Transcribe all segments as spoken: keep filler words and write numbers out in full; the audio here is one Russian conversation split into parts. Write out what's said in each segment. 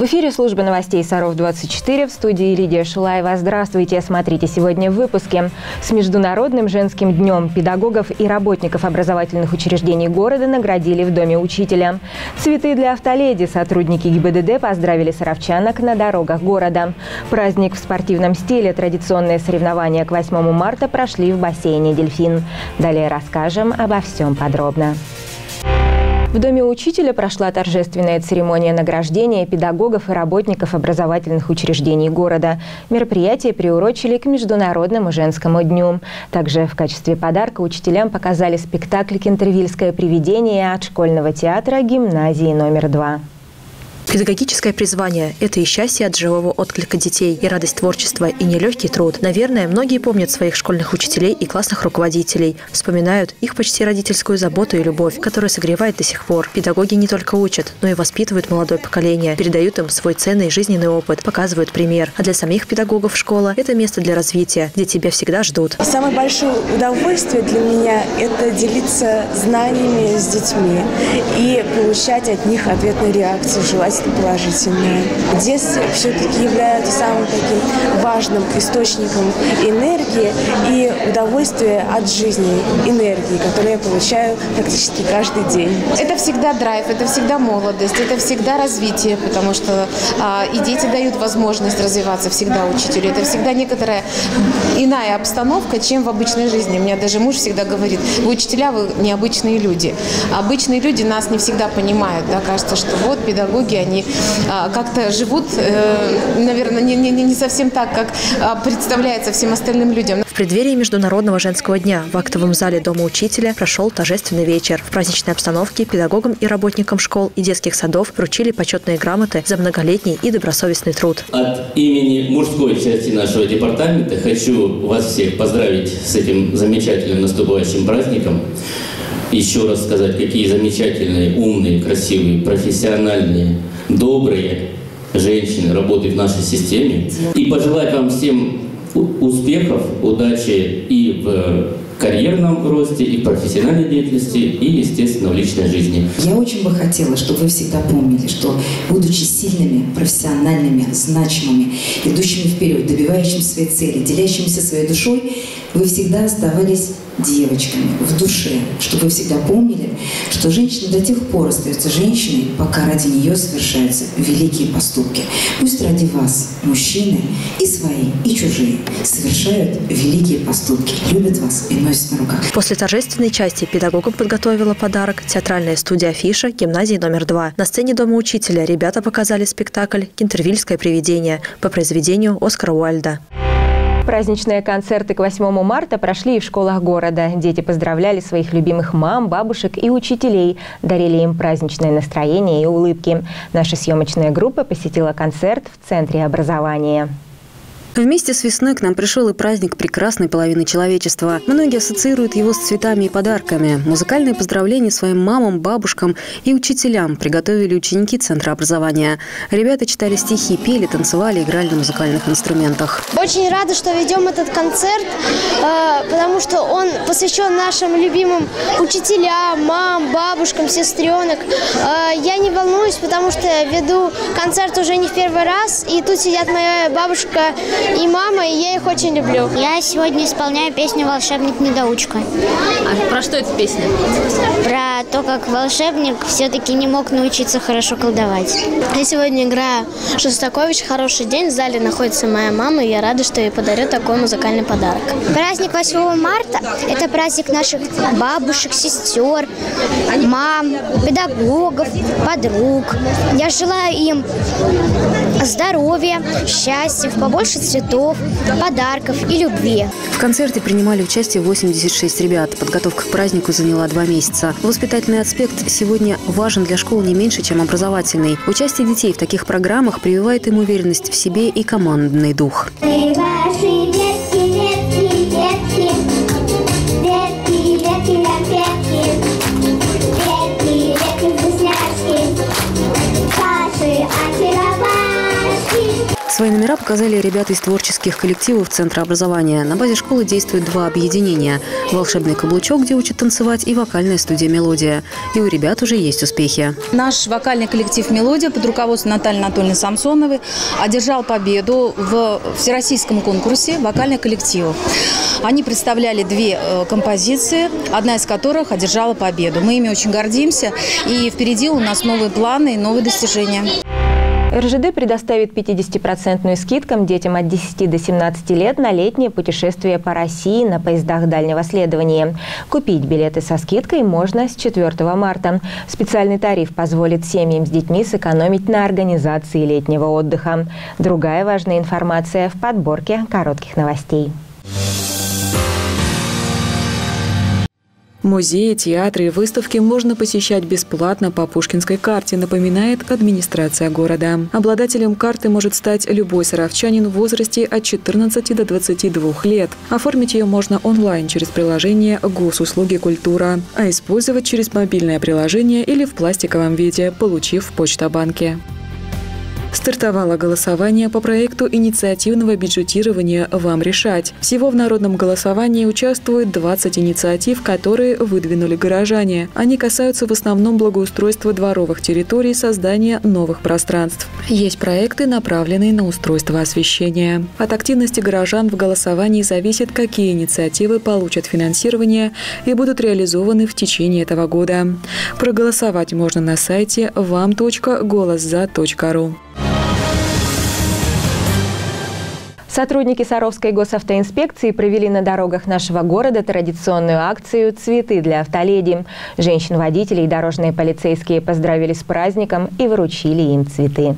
В эфире служба новостей Саров двадцать четыре, в студии Лидия Шулаева. Здравствуйте! Смотрите сегодня в выпуске. С Международным женским днем педагогов и работников образовательных учреждений города наградили в Доме учителя. Цветы для автоледи. Сотрудники ГИБДД поздравили саровчанок на дорогах города. Праздник в спортивном стиле. Традиционные соревнования к восьмому марта прошли в бассейне «Дельфин». Далее расскажем обо всем подробно. В Доме учителя прошла торжественная церемония награждения педагогов и работников образовательных учреждений города. Мероприятие приурочили к Международному женскому дню. Также в качестве подарка учителям показали спектакль «Кентервильское привидение» от школьного театра гимназии номер два. Педагогическое призвание – это и счастье от живого отклика детей, и радость творчества, и нелегкий труд. Наверное, многие помнят своих школьных учителей и классных руководителей, вспоминают их почти родительскую заботу и любовь, которая согревает до сих пор. Педагоги не только учат, но и воспитывают молодое поколение, передают им свой ценный жизненный опыт, показывают пример. А для самих педагогов школа – это место для развития, где тебя всегда ждут. Самое большое удовольствие для меня – это делиться знаниями с детьми и получать от них ответную реакцию, желательно положительные. Детство все-таки является самым таким важным источником энергии и удовольствия от жизни, энергии, которую я получаю практически каждый день. Это всегда драйв, это всегда молодость, это всегда развитие, потому что а, и дети дают возможность развиваться всегда учителю. Это всегда некоторая иная обстановка, чем в обычной жизни. У меня даже муж всегда говорит: вы учителя, вы необычные люди. Обычные люди нас не всегда понимают. Да? Кажется, что вот педагоги, они Они как-то живут, наверное, не, не, не совсем так, как представляется всем остальным людям. В преддверии Международного женского дня в актовом зале Дома учителя прошел торжественный вечер. В праздничной обстановке педагогам и работникам школ и детских садов вручили почетные грамоты за многолетний и добросовестный труд. От имени мужской части нашего департамента хочу вас всех поздравить с этим замечательным наступающим праздником. Еще раз сказать, какие замечательные, умные, красивые, профессиональные, добрые женщины работают в нашей системе. И пожелать вам всем успехов, удачи и в карьерном росте, и в профессиональной деятельности, и, естественно, в личной жизни. Я очень бы хотела, чтобы вы всегда помнили, что, будучи сильными, профессиональными, значимыми, идущими вперед, добивающими своей цели, делящимися своей душой, вы всегда оставались девочками в душе, чтобы вы всегда помнили, что женщина до тех пор остается женщиной, пока ради нее совершаются великие поступки. Пусть ради вас мужчины и свои, и чужие совершают великие поступки, любят вас и носят на руках. После торжественной части педагогам подготовила подарок театральная студия «Афиша» гимназии номер два. На сцене Дома учителя ребята показали спектакль «Кентервильское привидение» по произведению Оскара Уайльда. Праздничные концерты к восьмому марта прошли и в школах города. Дети поздравляли своих любимых мам, бабушек и учителей, дарили им праздничное настроение и улыбки. Наша съемочная группа посетила концерт в Центре образования. Вместе с весной к нам пришел и праздник прекрасной половины человечества. Многие ассоциируют его с цветами и подарками. Музыкальные поздравления своим мамам, бабушкам и учителям приготовили ученики Центра образования. Ребята читали стихи, пели, танцевали, играли на музыкальных инструментах. Очень рада, что ведем этот концерт, потому что он посвящен нашим любимым учителям, мам, бабушкам, сестренок. Я не волнуюсь, потому что веду концерт уже не в первый раз, и тут сидят моя бабушка и мама, и я их очень люблю. Я сегодня исполняю песню «Волшебник-недоучка». А про что эта песня? Про то, как волшебник все-таки не мог научиться хорошо колдовать. Я сегодня играю Шостакович «Хороший день». В зале находится моя мама, и я рада, что ей подарю такой музыкальный подарок. Праздник восьмого марта – это праздник наших бабушек, сестер, мам, педагогов, подруг. Я желаю им здоровья, счастья, побольше цветов, подарков и любви. В концерте принимали участие восемьдесят шесть ребят. Подготовка к празднику заняла два месяца. Воспитательный аспект сегодня важен для школ не меньше, чем образовательный. Участие детей в таких программах прививает им уверенность в себе и командный дух. С Свои номера показали ребята из творческих коллективов Центра образования. На базе школы действуют два объединения – «Волшебный каблучок», где учат танцевать, и вокальная студия «Мелодия». И у ребят уже есть успехи. Наш вокальный коллектив «Мелодия» под руководством Натальи Анатольевны Самсоновой одержал победу в всероссийском конкурсе вокальных коллективов. Они представляли две композиции, одна из которых одержала победу. Мы ими очень гордимся, и впереди у нас новые планы и новые достижения. эр жэ дэ предоставит пятидесятипроцентную скидку детям от десяти до семнадцати лет на летние путешествия по России на поездах дальнего следования. Купить билеты со скидкой можно с четвёртого марта. Специальный тариф позволит семьям с детьми сэкономить на организации летнего отдыха. Другая важная информация в подборке коротких новостей. Музеи, театры и выставки можно посещать бесплатно по Пушкинской карте, напоминает администрация города. Обладателем карты может стать любой саровчанин в возрасте от четырнадцати до двадцати двух лет. Оформить ее можно онлайн через приложение «Госуслуги Культура», а использовать через мобильное приложение или в пластиковом виде, получив в почтобанке. Стартовало голосование по проекту инициативного бюджетирования «Вам решать». Всего в народном голосовании участвует двадцать инициатив, которые выдвинули горожане. Они касаются в основном благоустройства дворовых территорий, создания новых пространств. Есть проекты, направленные на устройство освещения. От активности горожан в голосовании зависит, какие инициативы получат финансирование и будут реализованы в течение этого года. Проголосовать можно на сайте вам точка голос за точка ру. Сотрудники Саровской госавтоинспекции провели на дорогах нашего города традиционную акцию «Цветы для автоледи». Женщин-водителей и дорожные полицейские поздравили с праздником и вручили им цветы.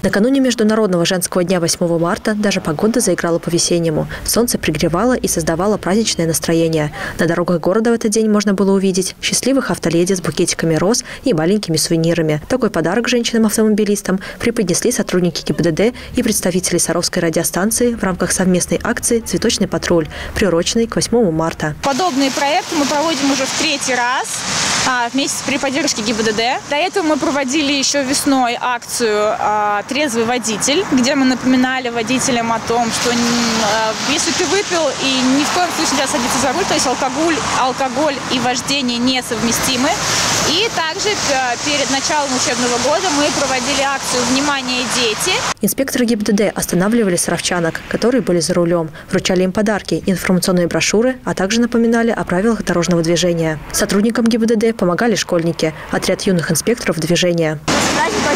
Накануне Международного женского дня восьмого марта даже погода заиграла по-весеннему. Солнце пригревало и создавало праздничное настроение. На дорогах города в этот день можно было увидеть счастливых автоледи с букетиками роз и маленькими сувенирами. Такой подарок женщинам-автомобилистам преподнесли сотрудники гэ и бэ дэ и представители Саровской радиостанции в рамках совместной акции «Цветочный патруль», приуроченной к восьмому марта. Подобный проект мы проводим уже в третий раз вместе при поддержке гэ и бэ дэ. До этого мы проводили еще весной акцию «Резвый водитель», где мы напоминали водителям о том, что если ты выпил, и ни в коем случае нельзя садиться за руль, то есть алкоголь, алкоголь и вождение несовместимы. И также перед началом учебного года мы проводили акцию «Внимание, дети». Инспекторы гэ и бэ дэ останавливали саровчанок, которые были за рулем, вручали им подарки, информационные брошюры, а также напоминали о правилах дорожного движения. Сотрудникам гэ и бэ дэ помогали школьники, отряд юных инспекторов движения. Спасибо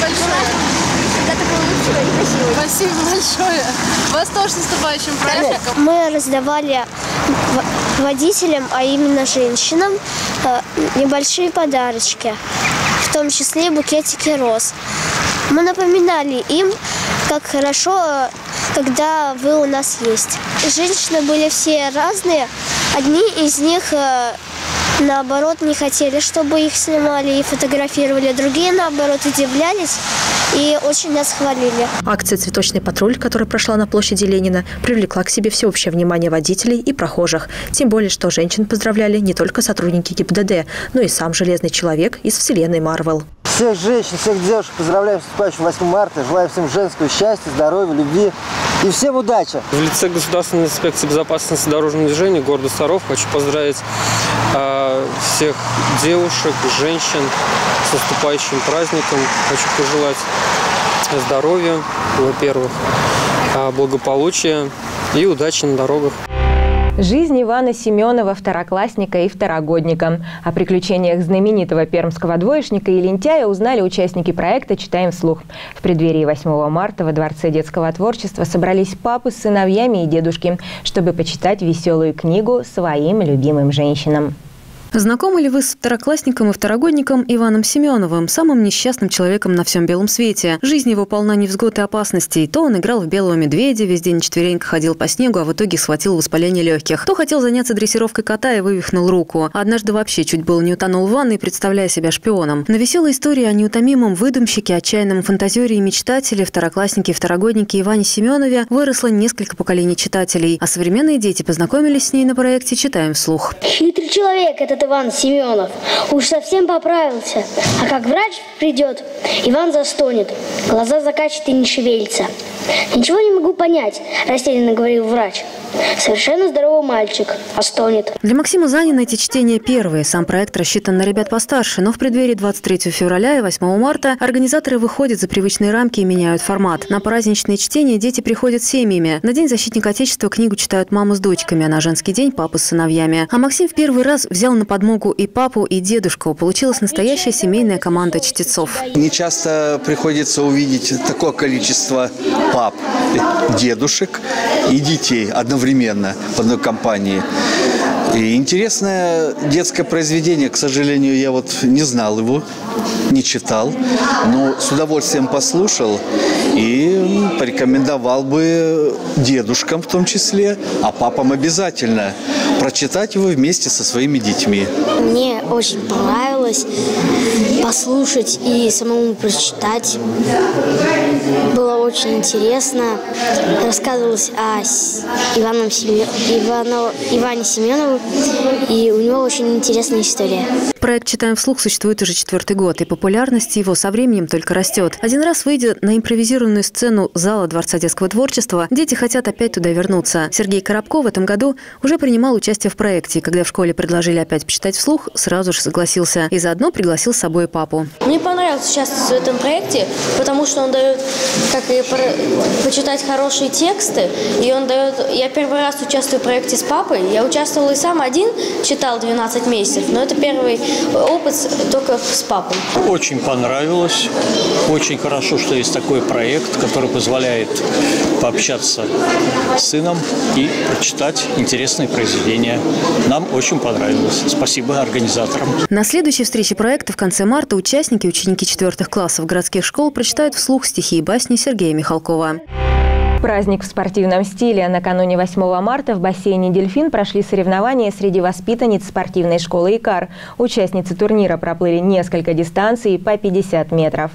большое. Всегда такое лучшее и красивое. Спасибо большое. Вас тоже с наступающим праздником. Мы раздавали водителям, а именно женщинам, небольшие подарочки, в том числе букетики роз. Мы напоминали им, как хорошо, когда вы у нас есть. Женщины были все разные. Одни из них, наоборот, не хотели, чтобы их снимали и фотографировали. Другие, наоборот, удивлялись и очень нас хвалили. Акция «Цветочный патруль», которая прошла на площади Ленина, привлекла к себе всеобщее внимание водителей и прохожих. Тем более, что женщин поздравляли не только сотрудники гэ и бэ дэ, но и сам Железный человек из вселенной Марвел. Всех женщин, всех девушек поздравляем с наступающим восьмым марта. Желаю всем женского счастья, здоровья, любви и всем удачи. В лице Государственной инспекции безопасности дорожного движения города Саров хочу поздравить всех девушек, женщин с наступающим праздником. Хочу пожелать здоровья, во-первых, благополучия и удачи на дорогах. Жизнь Ивана Семенова, второклассника и второгодника. О приключениях знаменитого пермского двоечника и лентяя узнали участники проекта «Читаем вслух». В преддверии восьмого марта во Дворце детского творчества собрались папы с сыновьями и дедушки, чтобы почитать веселую книгу своим любимым женщинам. Знакомы ли вы с второклассником и второгодником Иваном Семеновым, самым несчастным человеком на всем белом свете? Жизнь его полна невзгод и опасностей. То он играл в белого медведя, весь день на четвереньках ходил по снегу, а в итоге схватил воспаление легких. То хотел заняться дрессировкой кота и вывихнул руку. Однажды вообще чуть было не утонул в ванной, представляя себя шпионом. На веселой истории о неутомимом выдумщике, отчаянном фантазере и мечтателе, второкласснике и второгоднике Иване Семенове выросло несколько поколений читателей. А современные дети познакомились с ней на проекте «Читаем вслух». Хитрый человек – это придет Иван Семенов. Уж совсем поправился. А как врач придет, Иван застонет. Глаза закачет и не шевелится. «Ничего не могу понять», – растерянно говорил врач. «Совершенно здоровый мальчик, а стонет». Для Максима Занина эти чтения первые. Сам проект рассчитан на ребят постарше, но в преддверии двадцать третьего февраля и восьмого марта организаторы выходят за привычные рамки и меняют формат. На праздничные чтения дети приходят семьями. На День защитника Отечества книгу читают мама с дочками, а на женский день – папа с сыновьями. А Максим в первый раз взял на подмогу и папу, и дедушку. Получилась настоящая семейная команда чтецов. Не часто приходится увидеть такое количество пап, дедушек и детей одновременно в одной компании. И интересное детское произведение, к сожалению, я вот не знал его, не читал, но с удовольствием послушал и порекомендовал бы дедушкам в том числе, а папам обязательно прочитать его вместе со своими детьми. Мне очень понравилось послушать и самому прочитать. Было очень интересно. Рассказывалось о Иване Семенове. И у него очень интересная история. Проект «Читаем вслух» существует уже четвертый год, и популярность его со временем только растет. Один раз, выйдя на импровизированную сцену зала Дворца детского творчества, дети хотят опять туда вернуться. Сергей Коробко в этом году уже принимал участие в проекте. Когда в школе предложили опять почитать вслух, сразу же согласился. И заодно пригласил с собой папу. Мне понравилось участвовать в этом проекте, потому что он дает, как и про... почитать хорошие тексты, и он дает... Я первый раз участвую в проекте с папой, я участвовала и сам один, читал двенадцать месяцев, но это первый опыт только с папой. Очень понравилось. Очень хорошо, что есть такой проект, который позволяет пообщаться с сыном и прочитать интересные произведения. Нам очень понравилось. Спасибо организаторам. На следующей встрече проекта в конце марта участники, ученики четвертых классов городских школ, прочитают вслух стихи и басни Сергея Михалкова. Праздник в спортивном стиле. Накануне восьмого марта в бассейне «Дельфин» прошли соревнования среди воспитанниц спортивной школы «ИКАР». Участницы турнира проплыли несколько дистанций по пятьдесят метров.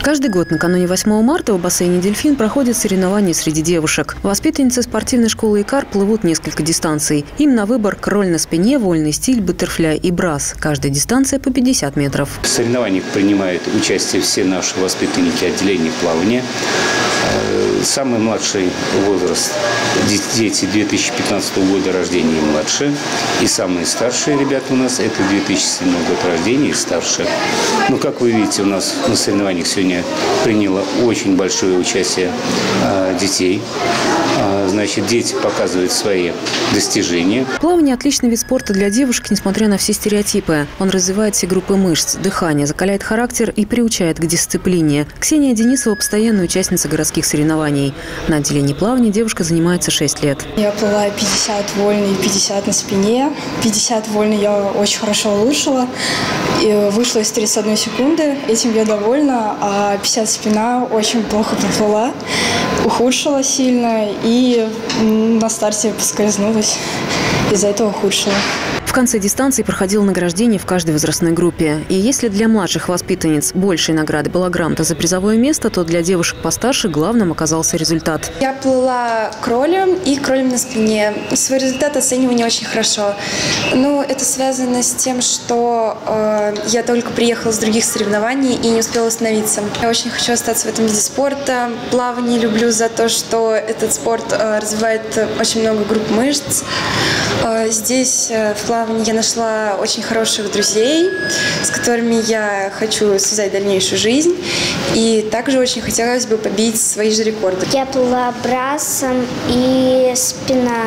Каждый год накануне восьмого марта в бассейне «Дельфин» проходят соревнования среди девушек. Воспитанницы спортивной школы «ИКАР» плывут несколько дистанций. Им на выбор кроль на спине, вольный стиль, баттерфляй и брас. Каждая дистанция по пятьдесят метров. В соревнованиях принимают участие все наши воспитанники отделения плавания. Самый младший возраст – дети две тысячи пятнадцатого года рождения и младше. И самые старшие ребята у нас – это две тысячи седьмого года рождения и старше. Ну, как вы видите, у нас на соревнованиях сегодня приняло очень большое участие а, детей. А, значит, дети показывают свои достижения. Плавание – отличный вид спорта для девушек, несмотря на все стереотипы. Он развивает все группы мышц, дыхание, закаляет характер и приучает к дисциплине. Ксения Денисова – постоянная участница городских соревнований. На отделении плавания девушка занимается шесть лет. Я плываю пятьдесят вольный, пятьдесят на спине. пятьдесят вольный я очень хорошо улучшила. И вышла из тридцати одной секунды. Этим я довольна. А пятьдесят спина очень плохо проплыла. Ухудшила сильно. И на старте поскользнулась. Из-за этого ухудшила. В конце дистанции проходило награждение в каждой возрастной группе. И если для младших воспитанниц большей награды была грамота за призовое место, то для девушек постарше главным оказался результат. Я плыла кролем и кролем на спине. Свой результат оцениваю не очень хорошо. Ну, это связано с тем, что э, я только приехала с других соревнований и не успела остановиться. Я очень хочу остаться в этом виде спорта. Плавание люблю за то, что этот спорт э, развивает очень много групп мышц. Э, здесь э, в плане я нашла очень хороших друзей, с которыми я хочу связать дальнейшую жизнь. И также очень хотелось бы побить свои же рекорды. Я плыла брасом и спина.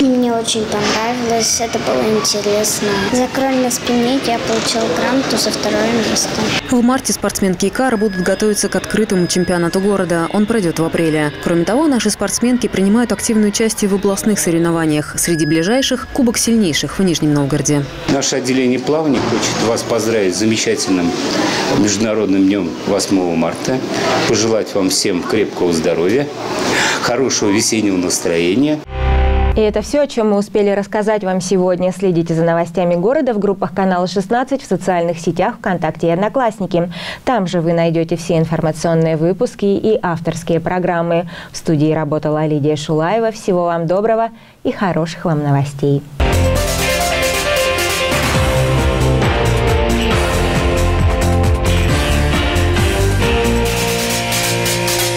Мне очень понравилось, это было интересно. За кроль на спине я получила грамоту за второе место. В марте спортсменки ИКАР будут готовиться к открытому чемпионату города. Он пройдет в апреле. Кроме того, наши спортсменки принимают активное участие в областных соревнованиях. Среди ближайших – Кубок сильнейших в Нижнем Новгороде. Наше отделение плавания хочет вас поздравить с замечательным международным днем восьмого марта. Пожелать вам всем крепкого здоровья, хорошего весеннего настроения. И это все, о чем мы успели рассказать вам сегодня. Следите за новостями города в группах канала шестнадцать, в социальных сетях ВКонтакте и Одноклассники. Там же вы найдете все информационные выпуски и авторские программы. В студии работала Лидия Шулаева. Всего вам доброго и хороших вам новостей.